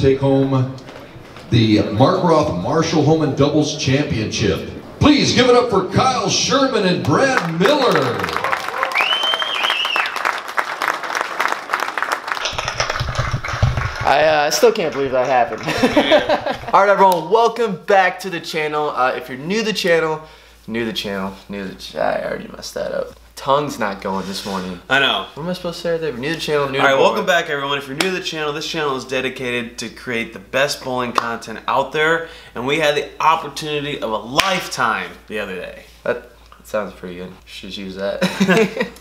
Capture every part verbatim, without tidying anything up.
take home the Mark Roth Marshall Holman Doubles Championship. Please give it up for Kyle Sherman and Brad Miller. I uh, still can't believe that happened. All right, everyone, welcome back to the channel. Uh, if you're new to the channel, new to the channel, new to the ch I already messed that up. Tongue's not going this morning. I know. What am I supposed to say? If you're new to the channel, new to the All right, welcome back, everyone. If you're new to the channel, this channel is dedicated to create the best bowling content out there, and we had the opportunity of a lifetime the other day. That sounds pretty good. Should use that.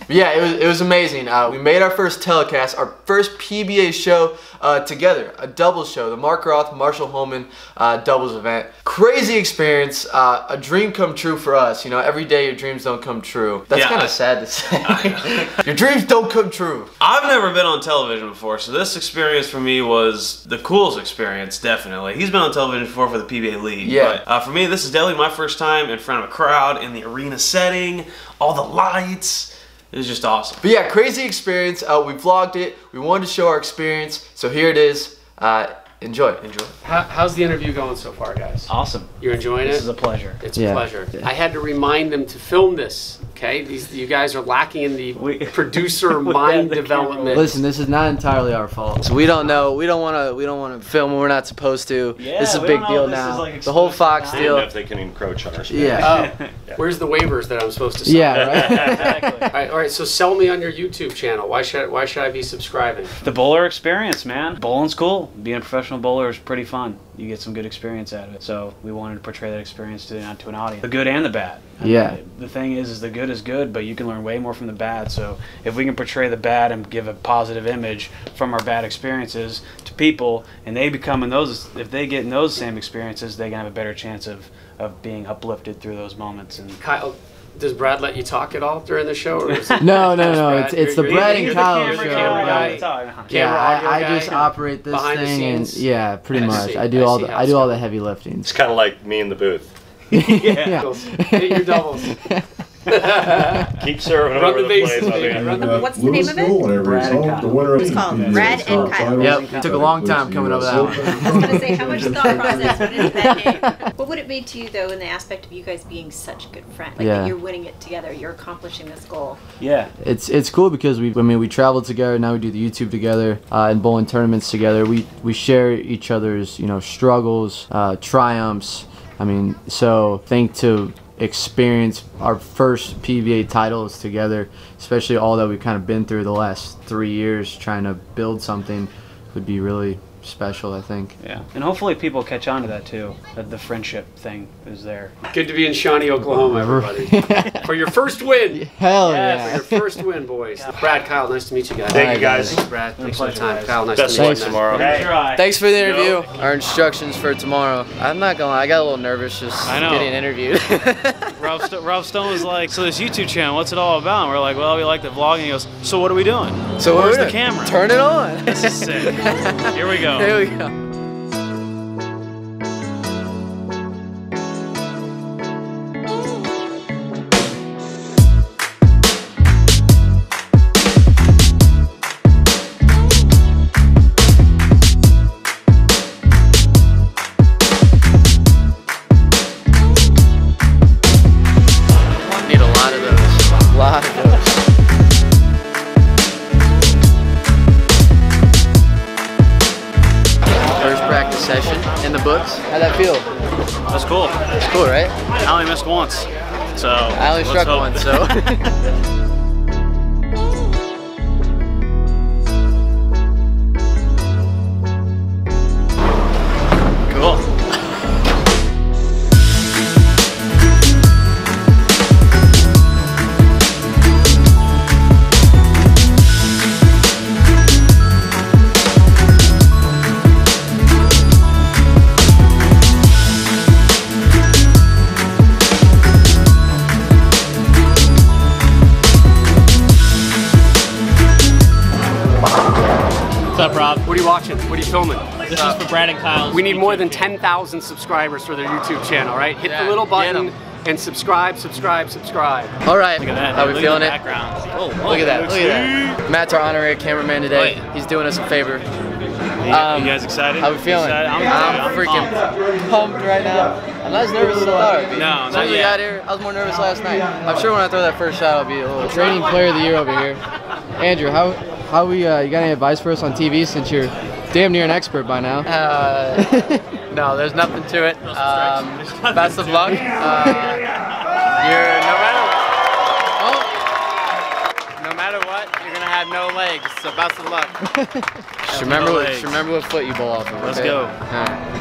Yeah, it was it was amazing. Uh, we made our first telecast, our first P B A show uh, together, a doubles show, the Mark Roth Marshall Holman uh, doubles event. Crazy experience, uh, a dream come true for us. You know, every day your dreams don't come true. That's yeah, kind of sad to say. Your dreams don't come true. I've never been on television before, so this experience for me was the coolest experience, definitely. He's been on television before for the P B A League. Yeah. But, uh, for me, this is definitely my first time in front of a crowd in the arena setting, all the lights. It was just awesome. But yeah, crazy experience. Uh, we vlogged it. We wanted to show our experience. So here it is. Uh, enjoy. Enjoy. How, how's the interview going so far, guys? Awesome. You're enjoying this it? This is a pleasure. It's yeah. a pleasure. Yeah. I had to remind them to film this, okay? These, you guys are lacking in the we, producer mind development. Camera. Listen, this is not entirely our fault. So we don't know. We don't want to We don't want to film when we're not supposed to. Yeah, this is a big deal now. Like the whole Fox deal. I don't know if they can encroach on our space. Yeah. Oh. Where's the waivers that I'm supposed to sign? Yeah, right? Exactly. All right, all right, so sell me on your YouTube channel. Why should, I, why should I be subscribing? The bowler experience, man. Bowling's cool. Being a professional bowler is pretty fun. You get some good experience out of it. So we wanted to portray that experience to an, to an audience. The good and the bad. I yeah. mean, the thing is, is the good is good, but you can learn way more from the bad. So if we can portray the bad and give a positive image from our bad experiences to people, and they become in those, if they get in those same experiences, they can have a better chance of of being uplifted through those moments. And Kyle, does Brad let you talk at all during the show? Or is it no, no, no. Brad? It's it's you're, the you're, Brad you're, and Kyle show. Camera yeah, I, I just operate this thing, and yeah, pretty and much. I, I do I all the I do all the heavy lifting. It's kind of like me in the booth. Yeah, hit your doubles. Keep serving over the place. What's the name of it? Brad and Kyle. It's called Brad and Kyle. Yep, it took a long time coming over that one. I was going to say, how much thought process went into that name? What would it mean to you, though, in the aspect of you guys being such good friends? Like, yeah. that you're winning it together, you're accomplishing this goal. Yeah. It's it's cool because, we I mean, we travel together, now we do the YouTube together, uh, and bowling tournaments together. We, we share each other's, you know, struggles, uh, triumphs. I mean, so thank to... experience our first P B A titles together, especially all that we've kind of been through the last three years trying to build something, would be really special, I think. Yeah, and hopefully people catch on to that too, that the friendship thing is there. Good to be in Shawnee, Oklahoma, everybody. For your first win. Hell yeah. yeah. For your first win, boys. Yeah. Brad, Kyle, nice to meet you guys. Thank you guys. Thanks, Brad. Thanks for the time. Kyle, nice Best to meet you. Tomorrow. Hey. Thanks for the interview. Yo. Our instructions for tomorrow. I'm not going to lie, I got a little nervous just getting interviewed. Ralph, St Ralph Stone was like, so this YouTube channel, what's it all about? And we're like, well, we like the vlogging. He goes, so what are we doing? So where's the camera? Turn it on. This is sick. Here we go. There we go. How'd that feel? That's cool. That's cool, right? I only missed once, so I only struck hope. one, so. What's up, Rob? What are you watching? What are you filming? This uh, is for Brad and Kyle. We need more than ten thousand subscribers for their YouTube channel, right? Hit yeah, the little button and subscribe, subscribe, subscribe. All right. Look at that. How are we feeling it? Oh, look at that. Look at that. Matt's our honorary cameraman today. He's doing us a favor. Yeah, um, you guys excited? How we feeling? I'm, I'm, I'm freaking pumped. pumped right now. I'm not as nervous as I thought I'd be. No, not yet. Got here, I was more nervous last night. I'm sure when I throw that first shot, I'll be a little. Reigning player of the year over here. Andrew, how how we? Uh, you got any advice for us on T V since you're damn near an expert by now? Uh, no, there's nothing to it. Um, best of luck. Uh, you're no matter what, no matter what, you're gonna have no legs. So best of luck. Just remember, no just remember what foot you bowl off of. Okay? Let's go. All right.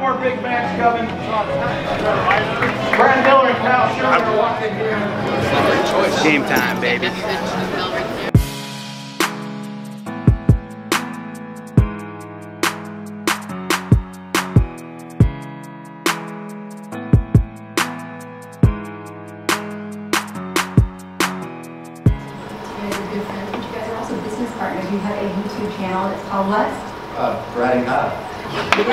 More big match coming. Brad Miller and Kyle Sherman walked in here. Game time, baby. You have a YouTube channel that's called what? Uh, Brad and Kyle. Can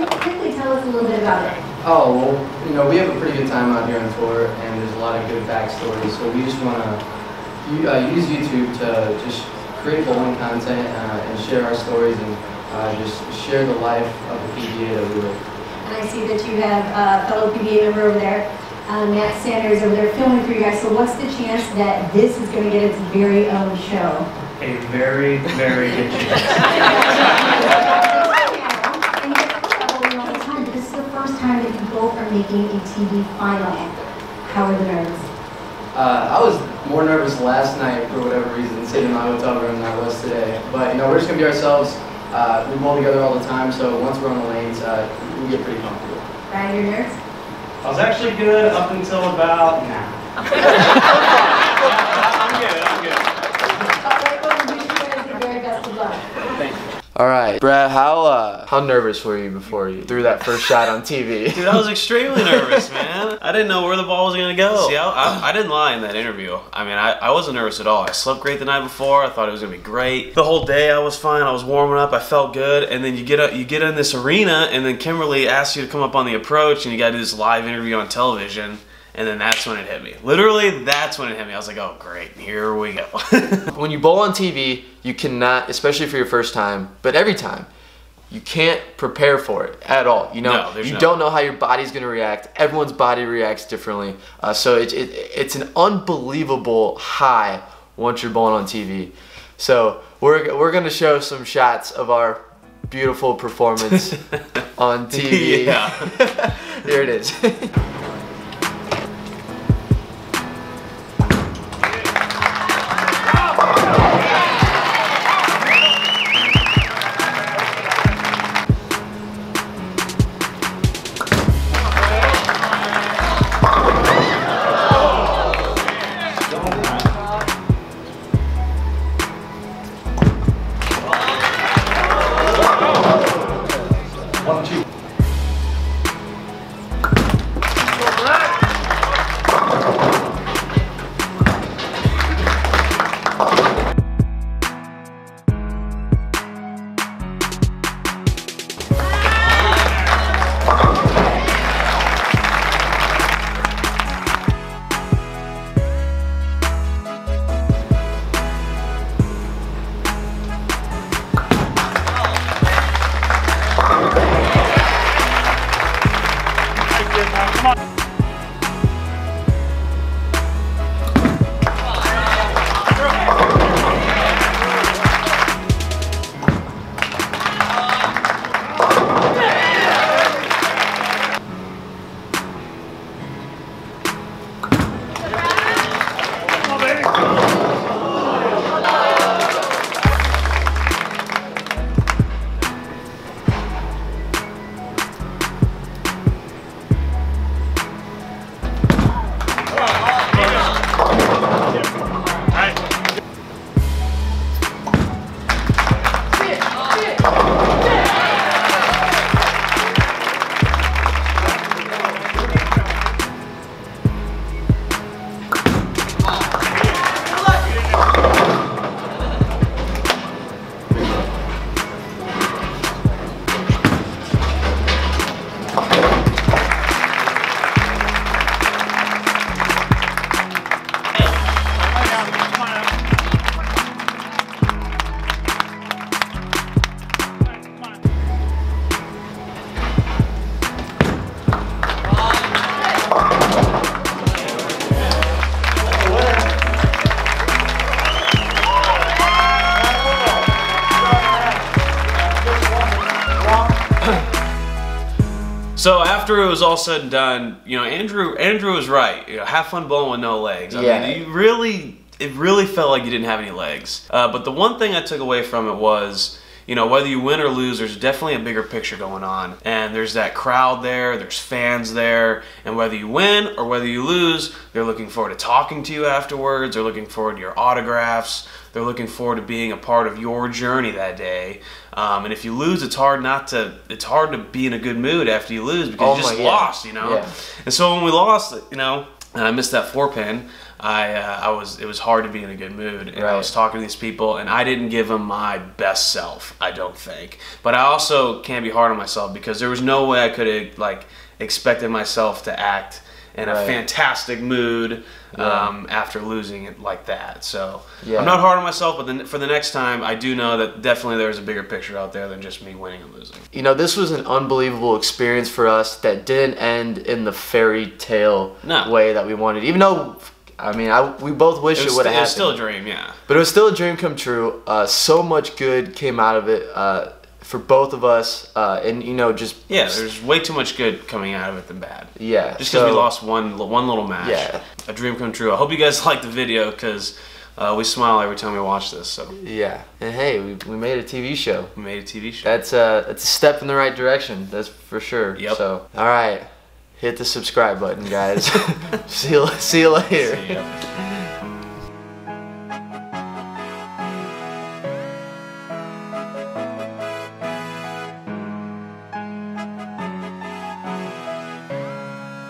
you quickly tell us a little bit about it? Oh, well, you know, we have a pretty good time out here on tour, and there's a lot of good backstories, so we just want to uh, use YouTube to just create bowling content uh, and share our stories and uh, just share the life of the P B A that we live. And I see that you have a fellow P B A member over there. Um, Matt Sanders over there filming for you guys. So what's the chance that this is going to get its very own show? A very, very good chance. And you guys are bowling all the time, but this is the first time that you both are making a T V final. How are the nerves? Uh, I was more nervous last night for whatever reason, sitting in my hotel room than I was today. But you know, we're just going to be ourselves. Uh, we bowl together all the time, so once we're on the lanes, uh, we get pretty comfortable. Brian, you're nervous? I was actually good up until about now. I'm good, I'm good. All right, well, we wish you guys the very best of luck. Thank you. All right, Brad, how uh, how nervous were you before you threw that first shot on T V? Dude, I was extremely nervous, man. I didn't know where the ball was gonna go. See, I, I, I didn't lie in that interview. I mean, I, I wasn't nervous at all. I slept great the night before. I thought it was gonna be great. The whole day I was fine. I was warming up. I felt good. And then you get up, you get in this arena, and then Kimberly asks you to come up on the approach, and you got to do this live interview on television. And then that's when it hit me. Literally, that's when it hit me. I was like, oh, great, here we go. When you bowl on T V, you cannot, especially for your first time, but every time, you can't prepare for it at all. You know, no, you no. don't know how your body's gonna react. Everyone's body reacts differently. Uh, so it, it, it's an unbelievable high once you're bowling on T V. So we're, we're gonna show some shots of our beautiful performance on T V. Yeah. Here it is. One, two. So after it was all said and done, you know, Andrew Andrew was right. You know, have fun bowling with no legs. I yeah. mean, you really, it really felt like you didn't have any legs. Uh, but the one thing I took away from it was, you know, whether you win or lose, there's definitely a bigger picture going on. And there's that crowd there, there's fans there, and whether you win or whether you lose, they're looking forward to talking to you afterwards, they're looking forward to your autographs, they're looking forward to being a part of your journey that day. Um, and if you lose, it's hard not to, it's hard to be in a good mood after you lose because oh you just God. lost, you know? Yeah. And so when we lost, you know, and I missed that four pin, I, uh, I was, it was hard to be in a good mood, and right. I was talking to these people, and I didn't give them my best self, I don't think. But I also can't be hard on myself because there was no way I could have like expected myself to act in right. a fantastic mood yeah. um, after losing it like that. So yeah. I'm not hard on myself, but then for the next time, I do know that definitely there's a bigger picture out there than just me winning and losing. You know, this was an unbelievable experience for us that didn't end in the fairy tale no. way that we wanted, even though. I mean, I, we both wish it, it would have happened. It was still a dream, yeah. But it was still a dream come true. Uh, so much good came out of it uh, for both of us. Uh, and, you know, just... Yeah, there's way too much good coming out of it than bad. Yeah. Just because so, we lost one one little match. Yeah. A dream come true. I hope you guys liked the video because uh, we smile every time we watch this. So yeah. And hey, we, we made a T V show. We made a T V show. That's, uh, that's a step in the right direction. That's for sure. Yep. So, all right. Hit the subscribe button, guys. see, you, see you later. See